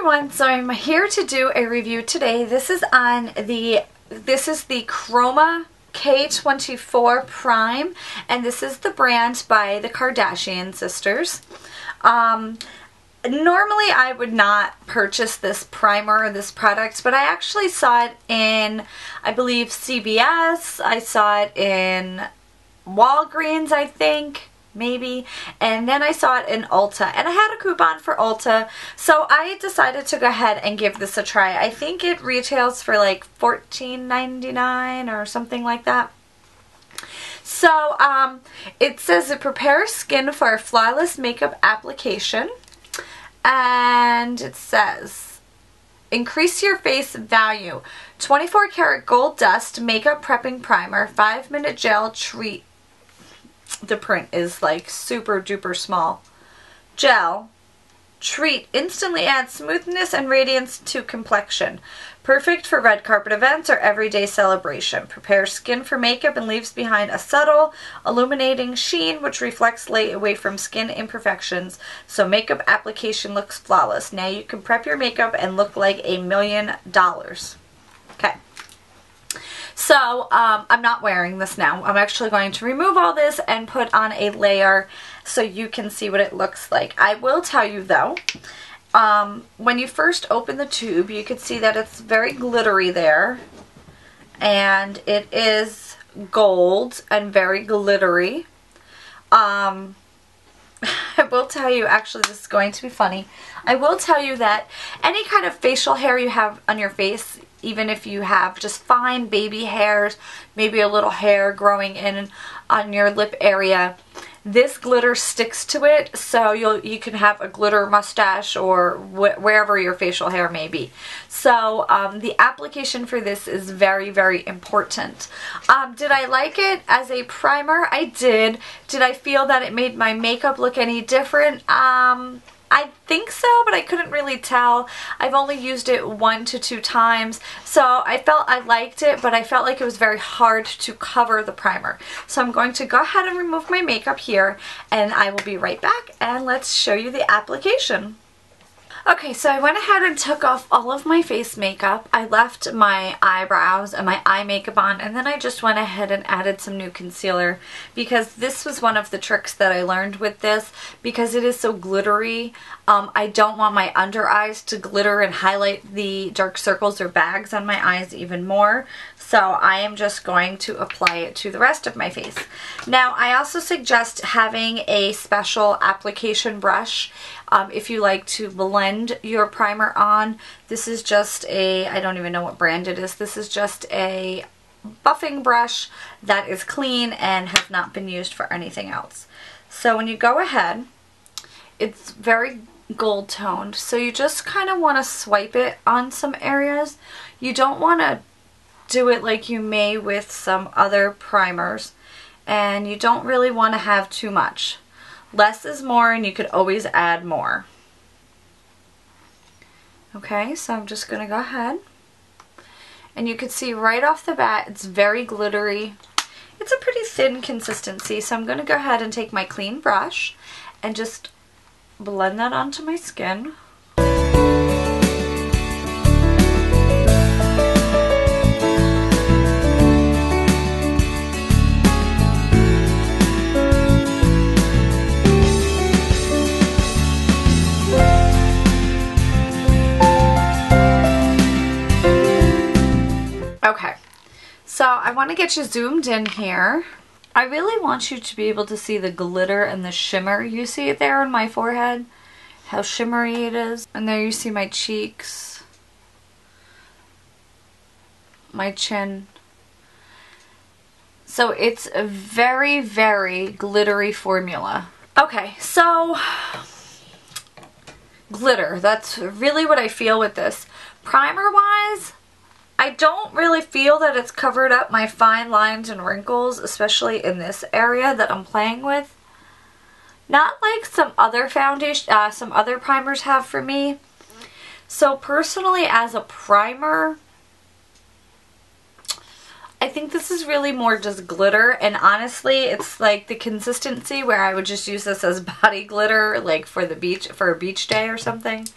everyone, so I'm here to do a review today. This is the Khroma K24 Prime, and this is the brand by the Kardashian sisters. Normally I would not purchase this primer or this product, but I actually saw it in, I believe, CVS. I saw it in Walgreens, I think, maybe, and then I saw it in Ulta, and I had a coupon for Ulta, so I decided to go ahead and give this a try. I think it retails for like $14.99 or something like that. So it says it prepares skin for a flawless makeup application, and it says increase your face value, 24 karat gold dust makeup prepping primer, 5-minute gel treat. The print is like super duper small. Gel treat instantly adds smoothness and radiance to complexion. Perfect for red carpet events or everyday celebration. Prepares skin for makeup and leaves behind a subtle, illuminating sheen which reflects light away from skin imperfections, so makeup application looks flawless. Now you can prep your makeup and look like $1,000,000. Okay. So, I'm not wearing this now. I'm actually going to remove all this and put on a layer so you can see what it looks like. I will tell you though, when you first open the tube, you can see that it's very glittery there. And it is gold and very glittery. I will tell you, actually this is going to be funny. I will tell you that any kind of facial hair you have on your face, even if you have just fine baby hairs, maybe a little hair growing in on your lip area, this glitter sticks to it, so you can have a glitter mustache or wherever your facial hair may be. So the application for this is very, very important. Did I like it as a primer? I did. Did I feel that it made my makeup look any different? I think so, but I couldn't really tell. I've only used it 1 to 2 times, so I felt I liked it, but I felt like it was very hard to cover the primer. So I'm going to go ahead and remove my makeup here, and I will be right back, and let's show you the application. Okay, so I went ahead and took off all of my face makeup. I left my eyebrows and my eye makeup on, and then I just went ahead and added some new concealer, because this was one of the tricks that I learned with this, because it is so glittery. I don't want my under eyes to glitter and highlight the dark circles or bags on my eyes even more, so I am just going to apply it to the rest of my face. Now, I also suggest having a special application brush if you like to blend your primer on. This is just a, I don't even know what brand it is, this is just a buffing brush that is clean and has not been used for anything else. So when you go ahead, it's very gold toned, so you just kind of want to swipe it on some areas. You don't want to do it like you may with some other primers, and you don't really want to have too much. Less is more, and you could always add more. Okay, so I'm just going to go ahead, and you can see right off the bat it's very glittery. It's a pretty thin consistency, so I'm going to go ahead and take my clean brush and just blend that onto my skin. So I want to get you zoomed in here. I really want you to be able to see the glitter and the shimmer. You see it there on my forehead, how shimmery it is. And there you see my cheeks, my chin. So it's a very, very glittery formula. Okay, so glitter, that's really what I feel with this. Primer-wise, I don't really feel that it's covered up my fine lines and wrinkles, especially in this area that I'm playing with. Not like some other foundation, some other primers have for me. So personally, as a primer, I think this is really more just glitter, and honestly, it's like the consistency where I would just use this as body glitter, like for a beach day or something.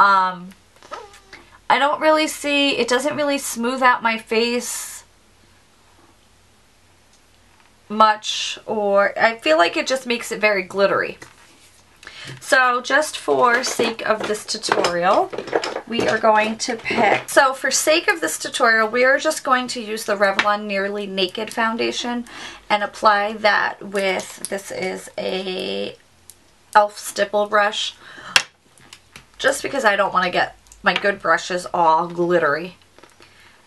I don't really see, it doesn't really smooth out my face much, or I feel like it just makes it very glittery. So just for sake of this tutorial, we are going to pick, so for sake of this tutorial, we are just going to use the Revlon Nearly Naked foundation and apply that with, this is a elf stipple brush, just because I don't want to get my good brushes all glittery.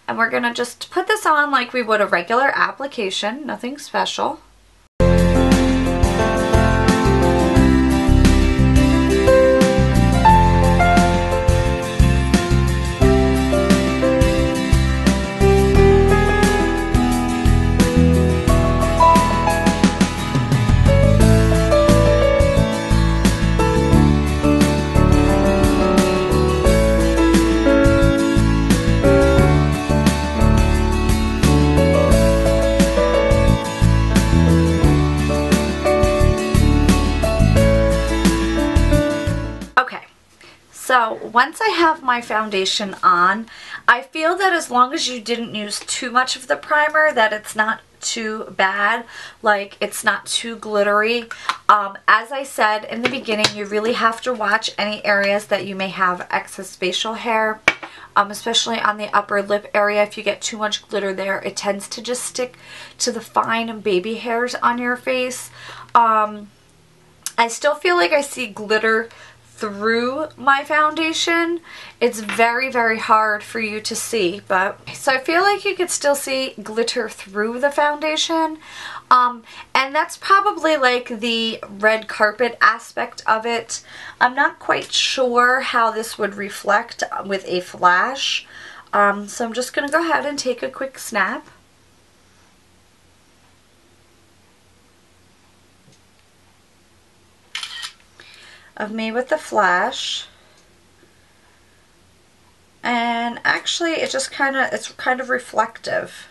And we're going to just put this on like we would a regular application, nothing special. So once I have my foundation on, I feel that as long as you didn't use too much of the primer, that it's not too bad, like it's not too glittery. As I said in the beginning, you really have to watch any areas that you may have excess facial hair, especially on the upper lip area. If you get too much glitter there, it tends to just stick to the fine baby hairs on your face. I still feel like I see glitter through my foundation. It's very, very hard for you to see, but so I feel like you could still see glitter through the foundation, and that's probably like the red carpet aspect of it. I'm not quite sure how this would reflect with a flash, so I'm just gonna go ahead and take a quick snap. Of me with the flash, and actually it just kind of, it's kind of reflective,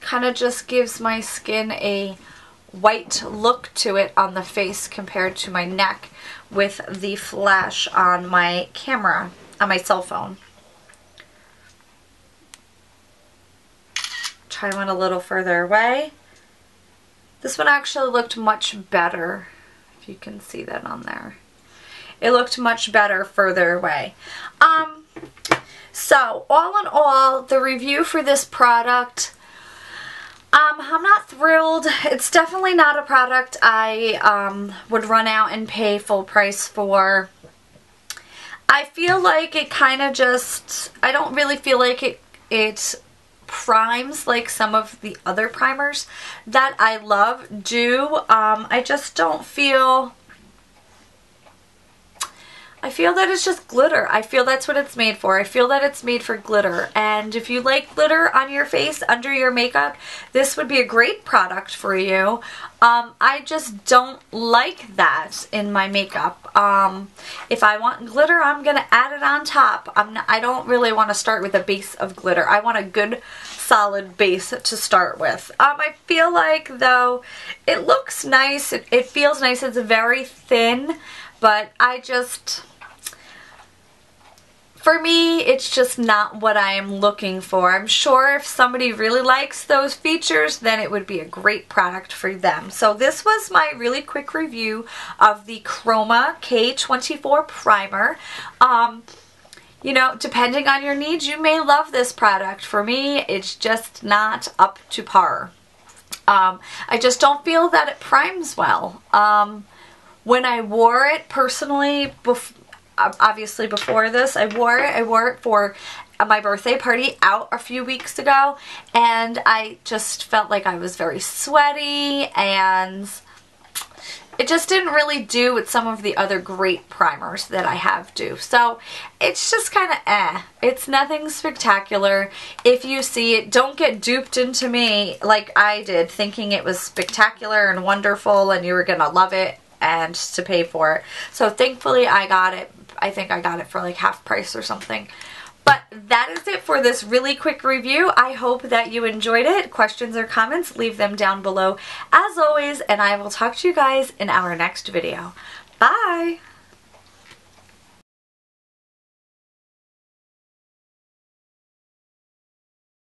kind of just gives my skin a white look to it on the face compared to my neck with the flash on my camera, on my cell phone. Try one a little further away. This one actually looked much better. You can see that on there. It looked much better further away. So all in all, the review for this product, I'm not thrilled. It's definitely not a product I would run out and pay full price for. I feel like it kind of just, I don't really feel like it primes like some of the other primers that I love do. I just don't feel, I feel that it's just glitter. I feel that's what it's made for. I feel that it's made for glitter, and if you like glitter on your face under your makeup, this would be a great product for you. I just don't like that in my makeup. If I want glitter, I'm going to add it on top. I don't really want to start with a base of glitter. I want a good solid base to start with. I feel like though it looks nice, it feels nice, it's very thin, but I just, for me, it's just not what I am looking for. I'm sure if somebody really likes those features, then it would be a great product for them. So this was my really quick review of the Khroma K24 Primer. You know, depending on your needs, you may love this product. For me, it's just not up to par. I just don't feel that it primes well. When I wore it personally, obviously before this, I wore it for my birthday party out a few weeks ago, and I just felt like I was very sweaty, and it just didn't really do what some of the other great primers that I have do. So it's just kind of eh. It's nothing spectacular. If you see it, don't get duped into me like I did, thinking it was spectacular and wonderful and you were going to love it and to pay for it. So thankfully I got it, I think I got it for like half price or something. But that is it for this really quick review. I hope that you enjoyed it. Questions or comments, leave them down below as always, and I will talk to you guys in our next video. Bye!